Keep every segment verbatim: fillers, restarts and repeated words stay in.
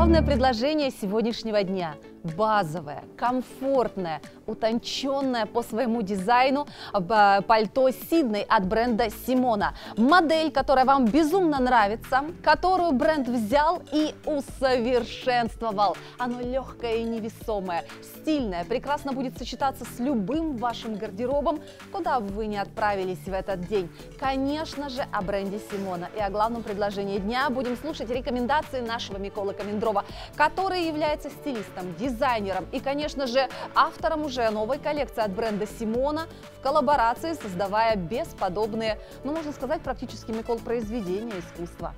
Главное предложение сегодняшнего дня – базовое, комфортное, утонченное по своему дизайну пальто «Сидней» от бренда «Симона». Модель, которая вам безумно нравится, которую бренд взял и усовершенствовал. Оно легкое и невесомое, стильное, прекрасно будет сочетаться с любым вашим гардеробом, куда бы вы ни отправились в этот день. Конечно же, о бренде «Симона» и о главном предложении дня будем слушать рекомендации нашего Миколы Камендрова, который является стилистом, дизайнером и, конечно же, автором уже новой коллекции от бренда «Симона», в коллаборации создавая бесподобные, ну, можно сказать, практически, Микол, произведения искусства.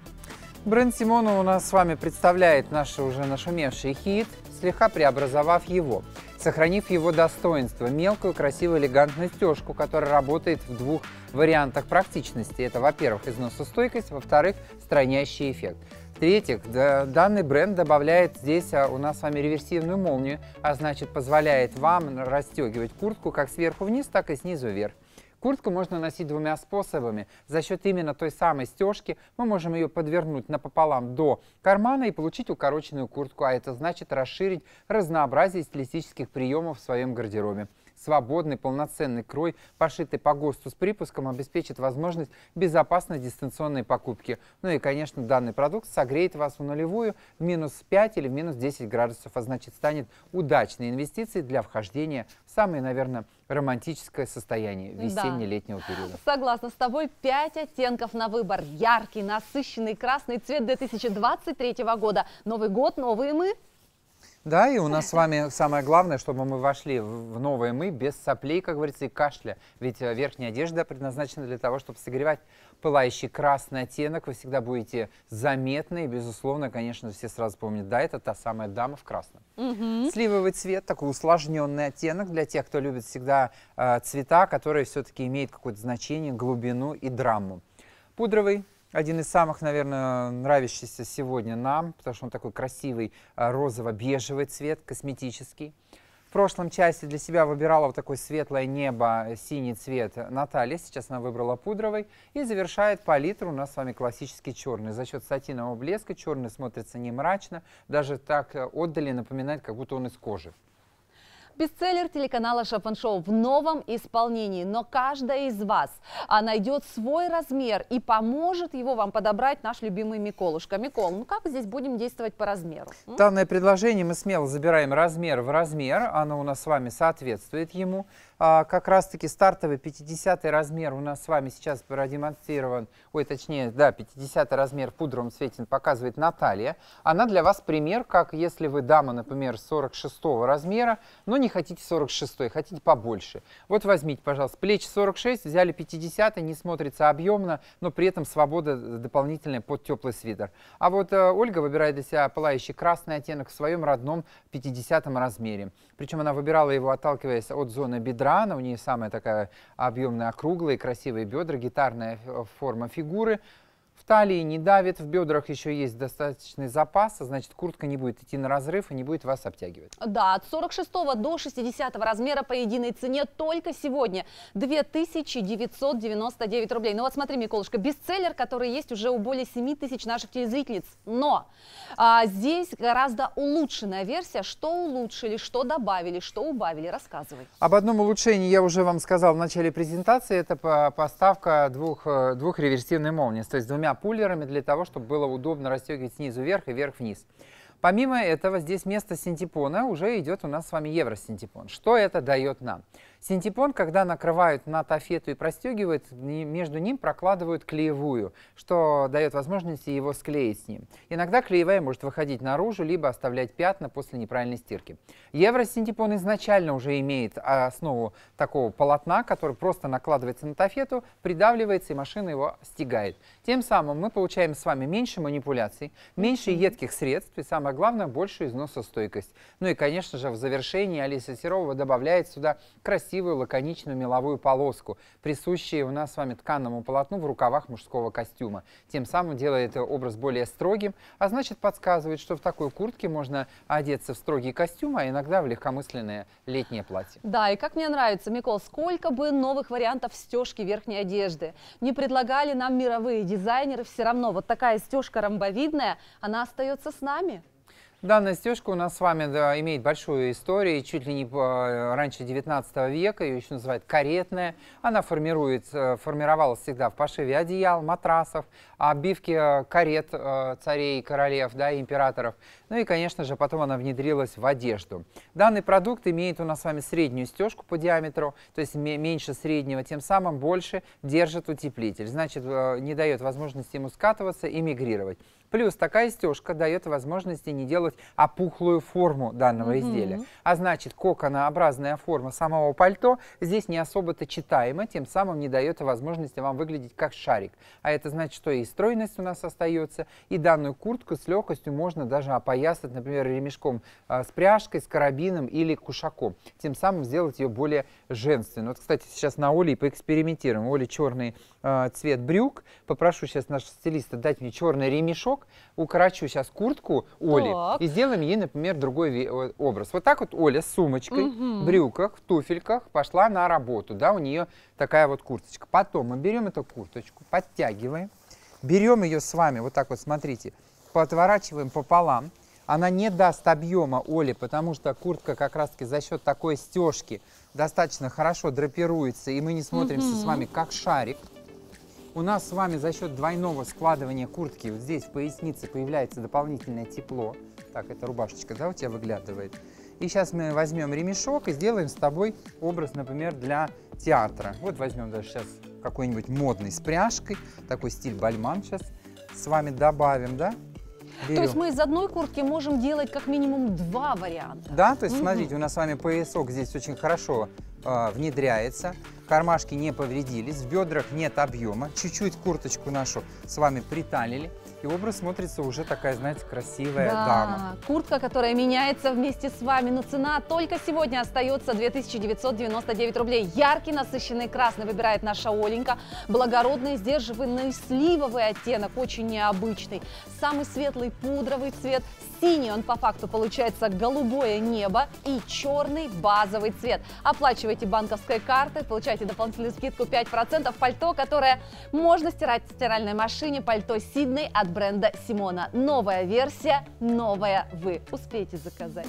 Бренд «Симона» у нас с вами представляет наш уже нашумевший хит, слегка преобразовав его, сохранив его достоинство, мелкую, красивую, элегантную стежку, которая работает в двух вариантах практичности. Это, во-первых, износостойкость, во-вторых, струящий эффект. В-третьих, данный бренд добавляет здесь у нас с вами реверсивную молнию, а значит позволяет вам расстегивать куртку как сверху вниз, так и снизу вверх. Куртку можно носить двумя способами. За счет именно той самой стежки мы можем ее подвернуть напополам до кармана и получить укороченную куртку, а это значит расширить разнообразие стилистических приемов в своем гардеробе. Свободный, полноценный крой, пошитый по ГОСТу с припуском, обеспечит возможность безопасной дистанционной покупки. Ну и, конечно, данный продукт согреет вас в нулевую, в минус пять или в минус десять градусов, а значит, станет удачной инвестицией для вхождения в самые, наверное, романтическое состояние весенне-летнего периода. Согласна с тобой, пять оттенков на выбор. Яркий, насыщенный красный цвет две тысячи двадцать третьего года. Новый год, новые мы. Да, и у нас с вами самое главное, чтобы мы вошли в новое мы без соплей, как говорится, и кашля. Ведь верхняя одежда предназначена для того, чтобы согревать пылающий красный оттенок. Вы всегда будете заметны и, безусловно, конечно, все сразу помнят, да, это та самая дама в красном. Угу. Сливовый цвет, такой усложненный оттенок для тех, кто любит всегда э, цвета, которые все-таки имеют какое-то значение, глубину и драму. Пудровый. Один из самых, наверное, нравящихся сегодня нам, потому что он такой красивый розово-бежевый цвет, косметический. В прошлом часе для себя выбирала вот такое светлое небо, синий цвет Наталья. Сейчас она выбрала пудровый. И завершает палитру у нас с вами классический черный. За счет сатинового блеска черный смотрится не мрачно, даже так отдали напоминает, как будто он из кожи. Бестселлер телеканала Shop and Show в новом исполнении, но каждая из вас найдет свой размер и поможет его вам подобрать наш любимый Миколушка. Микол, ну как здесь будем действовать по размеру? Данное предложение мы смело забираем размер в размер, оно у нас с вами соответствует ему. Как раз-таки стартовый пятидесятый размер у нас с вами сейчас продемонстрирован, ой, точнее, да, пятидесятый размер в пудровом цвете показывает Наталья. Она для вас пример, как если вы дама, например, сорок шестого размера, но не хотите сорок шестой, хотите побольше. Вот возьмите, пожалуйста, плечи сорок шесть, взяли пятидесятый, не смотрится объемно, но при этом свобода дополнительная под теплый свитер. А вот э, Ольга выбирает для себя пылающий красный оттенок в своем родном пятидесятом размере. Причем она выбирала его, отталкиваясь от зоны бедра. У нее самая такая объемная, округлая, красивые бедра, гитарная форма фигуры. В талии не давит, в бедрах еще есть достаточный запас, а значит, куртка не будет идти на разрыв и не будет вас обтягивать. Да, от сорок шестого до шестидесятого размера по единой цене только сегодня две тысячи девятьсот девяносто девять рублей. Ну вот смотри, Миколушка, бестселлер, который есть уже у более семи тысяч наших телезрительниц. Но а, здесь гораздо улучшенная версия. Что улучшили, что добавили, что убавили, рассказывай. Об одном улучшении я уже вам сказал в начале презентации. Это поставка двух, двух реверсивной молнии, то есть двумя пуллерами для того, чтобы было удобно расстегивать снизу вверх и вверх вниз. Помимо этого, здесь вместо синтепона уже идет у нас с вами евросинтепон. Что это дает нам? Синтепон, когда накрывают на тафету и простегивают, между ним прокладывают клеевую, что дает возможность его склеить с ним. Иногда клеевая может выходить наружу, либо оставлять пятна после неправильной стирки. Евросинтепон изначально уже имеет основу такого полотна, который просто накладывается на тафету, придавливается и машина его стягает. Тем самым мы получаем с вами меньше манипуляций, меньше едких средств и, самое главное, большую износостойкость. Ну и, конечно же, в завершении Алиса Серова добавляет сюда красивую лаконичную меловую полоску, присущую у нас с вами тканному полотну в рукавах мужского костюма. Тем самым делает образ более строгим, а значит подсказывает, что в такой куртке можно одеться в строгий костюм, а иногда в легкомысленное летнее платье. Да, и как мне нравится, Микол, сколько бы новых вариантов стежки верхней одежды не предлагали нам мировые дизайнеры, все равно вот такая стежка ромбовидная, она остается с нами. Данная стежка у нас с вами, да, имеет большую историю, чуть ли не раньше девятнадцатого века, ее еще называют каретная. Она формируется, формировалась всегда в пошиве одеял, матрасов, обивки карет царей, королев, да, императоров. Ну и, конечно же, потом она внедрилась в одежду. Данный продукт имеет у нас с вами среднюю стежку по диаметру, то есть меньше среднего, тем самым больше держит утеплитель. Значит, не дает возможности ему скатываться и мигрировать. Плюс такая стежка дает возможности не делать опухлую форму данного mm-hmm. изделия. А значит, коконообразная форма самого пальто здесь не особо-то читаема, тем самым не дает возможности вам выглядеть как шарик. А это значит, что и стройность у нас остается, и данную куртку с легкостью можно даже опоясать, например, ремешком с пряжкой, с карабином или кушаком. Тем самым сделать ее более женственной. Вот, кстати, сейчас на Оле поэкспериментируем. У Оли черный э, цвет брюк. Попрошу сейчас нашего стилиста дать мне черный ремешок. Укорочу сейчас куртку Оли так. и сделаем ей, например, другой образ. Вот так вот Оля с сумочкой, угу. в брюках, в туфельках пошла на работу. Да, у нее такая вот курточка. Потом мы берем эту курточку, подтягиваем, берем ее с вами, вот так вот, смотрите, подворачиваем пополам. Она не даст объема Оле, потому что куртка как раз-таки за счет такой стежки достаточно хорошо драпируется, и мы не смотримся угу. с вами как шарик. У нас с вами за счет двойного складывания куртки вот здесь в пояснице появляется дополнительное тепло. Так, эта рубашечка, да, у тебя выглядывает. И сейчас мы возьмем ремешок и сделаем с тобой образ, например, для театра. Вот возьмем даже сейчас какой-нибудь модный с пряжкой, такой стиль бальман сейчас с вами добавим, да? Берем. То есть мы из одной куртки можем делать как минимум два варианта. Да, то есть угу. смотрите, у нас с вами поясок здесь очень хорошо э, внедряется. Кармашки не повредились, в бедрах нет объема, чуть-чуть курточку нашу с вами приталили, и образ смотрится уже такая, знаете, красивая да, дама. Куртка, которая меняется вместе с вами, но цена только сегодня остается две тысячи девятьсот девяносто девять рублей. Яркий, насыщенный красный выбирает наша Оленька, благородный, сдерживанный сливовый оттенок, очень необычный, самый светлый пудровый цвет, синий, он по факту получается голубое небо, и черный базовый цвет. Оплачивайте банковской картой, получайте дополнительную скидку пять процентов. Пальто, которое можно стирать в стиральной машине. Пальто Сидней от бренда Симона. Новая версия, новая вы. Успейте заказать.